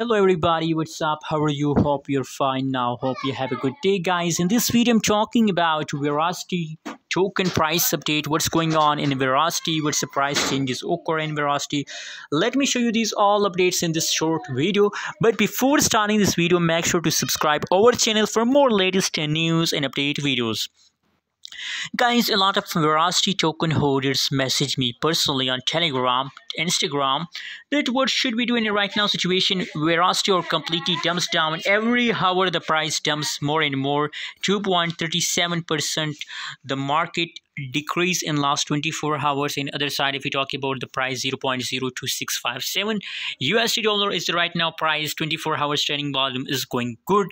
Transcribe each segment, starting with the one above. Hello everybody, what's up? How are you? Hope you're fine. Now hope you have a good day, guys. In this video I'm talking about Verasity token price update, what's going on in Verasity, what's the price changes occur in Verasity. Let me show you these all updates in this short video, but before starting this video, make sure to subscribe our channel for more latest news and update videos. Guys, a lot of Verasity token holders message me personally on Telegram, Instagram, that what should we do in a right now situation. Verasity or completely dumps down. Every hour the price dumps more and more. 2.37% the market decrease in last 24 hours. In other side, if we talk about the price, 0.02657 USD dollar is the right now price. 24 hours trading volume is going good.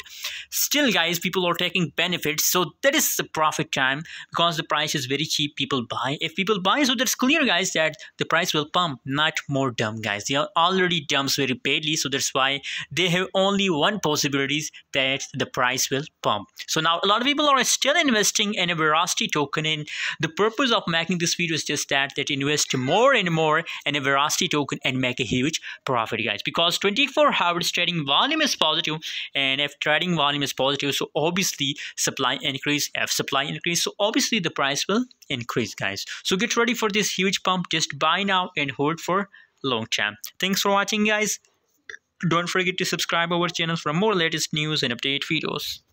Still, guys, people are taking benefits, so that is the profit time because the price is very cheap. People buy. If people buy, so that's clear, guys, that the price will pump, not more dump, guys. They are already dumps very badly, so that's why they have only one possibilities that the price will pump. So now a lot of people are still investing in a Verasity token. In the purpose of making this video is just that invest more and more in a Verasity token and make a huge profit, guys, because 24 hours trading volume is positive, and if trading volume is positive, so obviously supply increase. If supply increase, so obviously the price will increase, guys. So get ready for this huge pump. Just buy now and hold for long time. Thanks for watching, guys. Don't forget to subscribe our channel for more latest news and update videos.